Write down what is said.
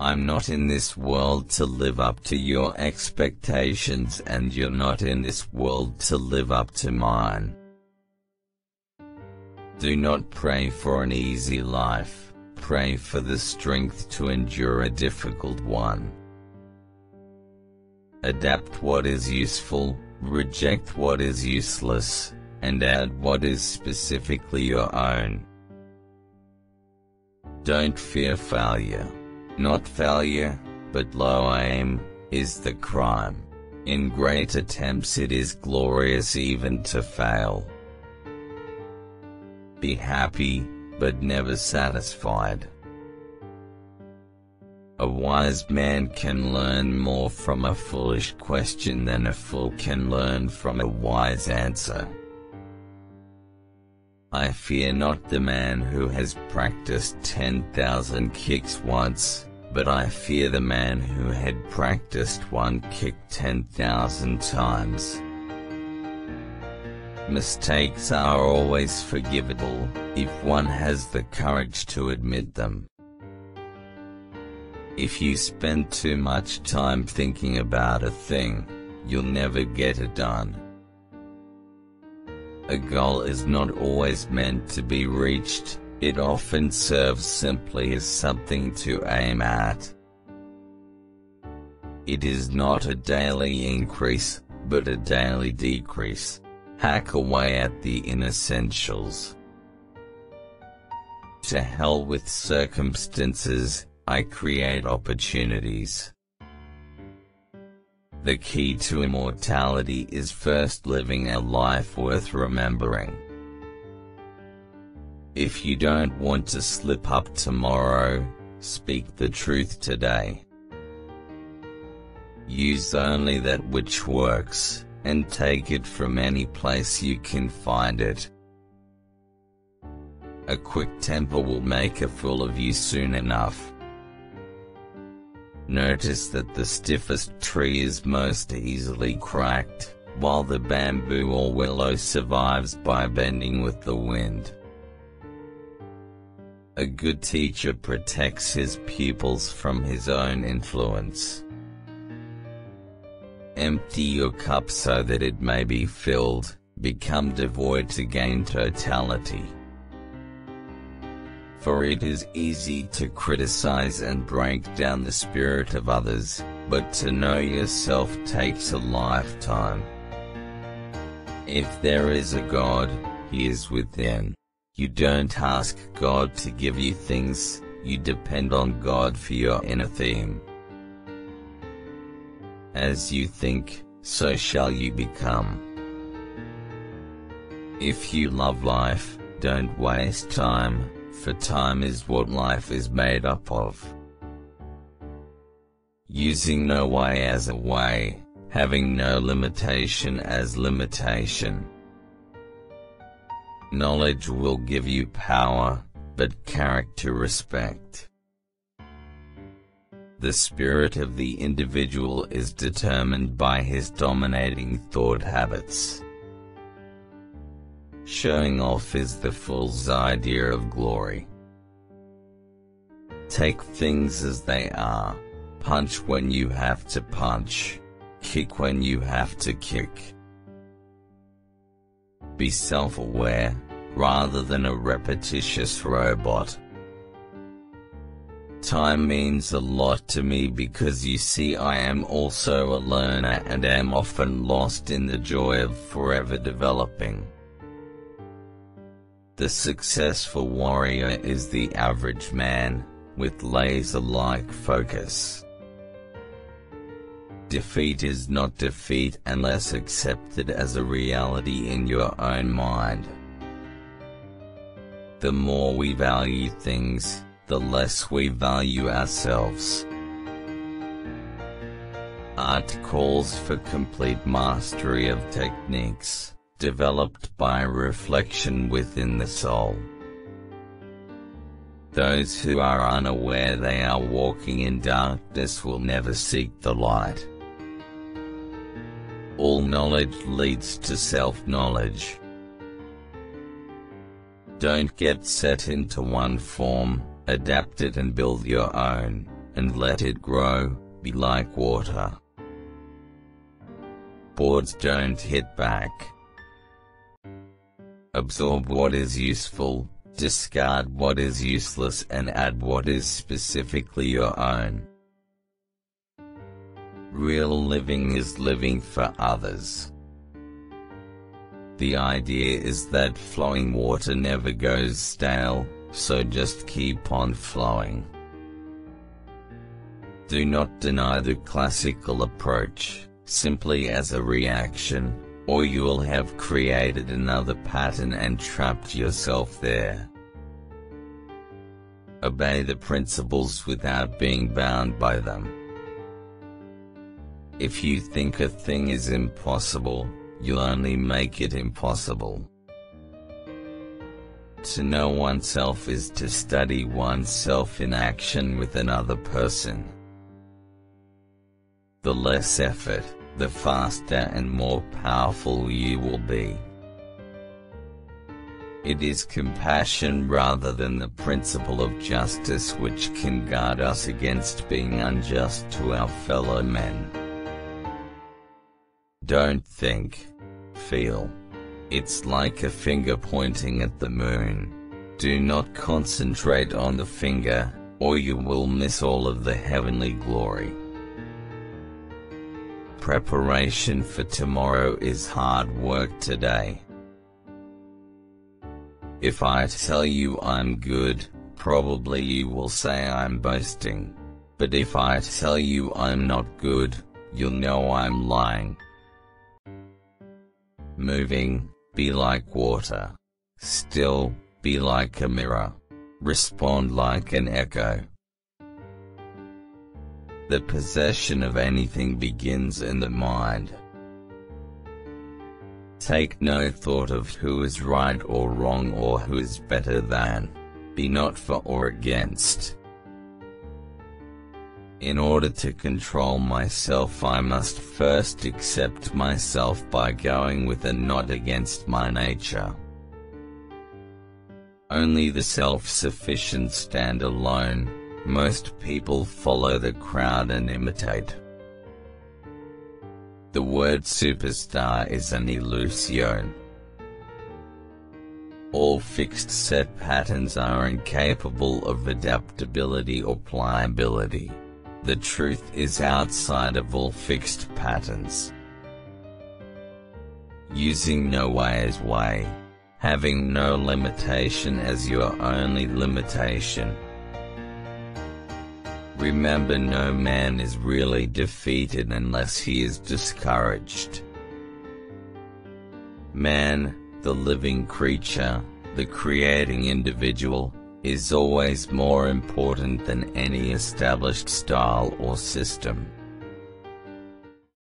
I'm not in this world to live up to your expectations, and you're not in this world to live up to mine. Do not pray for an easy life, pray for the strength to endure a difficult one. Adapt what is useful, reject what is useless, and add what is specifically your own. Don't fear failure. Not failure, but low aim, is the crime. In great attempts it is glorious even to fail. Be happy, but never satisfied. A wise man can learn more from a foolish question than a fool can learn from a wise answer. I fear not the man who has practiced 10,000 kicks once, but I fear the man who had practiced one kick 10,000 times. Mistakes are always forgivable, if one has the courage to admit them. If you spend too much time thinking about a thing, you'll never get it done. A goal is not always meant to be reached, it often serves simply as something to aim at. It is not a daily increase, but a daily decrease. Hack away at the inessentials. To hell with circumstances, I create opportunities. The key to immortality is first living a life worth remembering. If you don't want to slip up tomorrow, speak the truth today. Use only that which works, and take it from any place you can find it. A quick temper will make a fool of you soon enough. Notice that the stiffest tree is most easily cracked, while the bamboo or willow survives by bending with the wind. A good teacher protects his pupils from his own influence. Empty your cup so that it may be filled, become devoid to gain totality. For it is easy to criticize and break down the spirit of others, but to know yourself takes a lifetime. If there is a God, He is within. You don't ask God to give you things, you depend on God for your inner theme. As you think, so shall you become. If you love life, don't waste time. For time is what life is made up of. Using no way as a way, having no limitation as limitation. Knowledge will give you power, but character respect. The spirit of the individual is determined by his dominating thought habits. Showing off is the fool's idea of glory. Take things as they are. Punch when you have to punch. Kick when you have to kick. Be self-aware, rather than a repetitious robot. Time means a lot to me because you see I am also a learner and am often lost in the joy of forever developing. The successful warrior is the average man, with laser-like focus. Defeat is not defeat unless accepted as a reality in your own mind. The more we value things, the less we value ourselves. Art calls for complete mastery of techniques developed by reflection within the soul. Those who are unaware they are walking in darkness will never seek the light. All knowledge leads to self-knowledge. Don't get set into one form, adapt it and build your own. and let it grow, be like water. Boards don't hit back. Absorb what is useful, discard what is useless, and add what is specifically your own. Real living is living for others. The idea is that flowing water never goes stale, so just keep on flowing. Do not deny the classical approach, simply as a reaction, or you will have created another pattern and trapped yourself there. Obey the principles without being bound by them. If you think a thing is impossible, you'll only make it impossible. To know oneself is to study oneself in action with another person. The less effort, the faster and more powerful you will be. It is compassion rather than the principle of justice which can guard us against being unjust to our fellow men. Don't think, feel. It's like a finger pointing at the moon. Do not concentrate on the finger, or you will miss all of the heavenly glory. Preparation for tomorrow is hard work today. If I tell you I'm good, probably you will say I'm boasting. But if I tell you I'm not good, you'll know I'm lying. Moving, be like water. Still, be like a mirror. Respond like an echo. The possession of anything begins in the mind. Take no thought of who is right or wrong or who is better than. Be not for or against. In order to control myself, I must first accept myself by going with and not against my nature. Only the self-sufficient stand alone. Most people follow the crowd and imitate. The word superstar is an illusion. All fixed set patterns are incapable of adaptability or pliability. The truth is outside of all fixed patterns. Using no way as way, having no limitation as your only limitation. Remember, no man is really defeated unless he is discouraged. Man, the living creature, the creating individual, is always more important than any established style or system.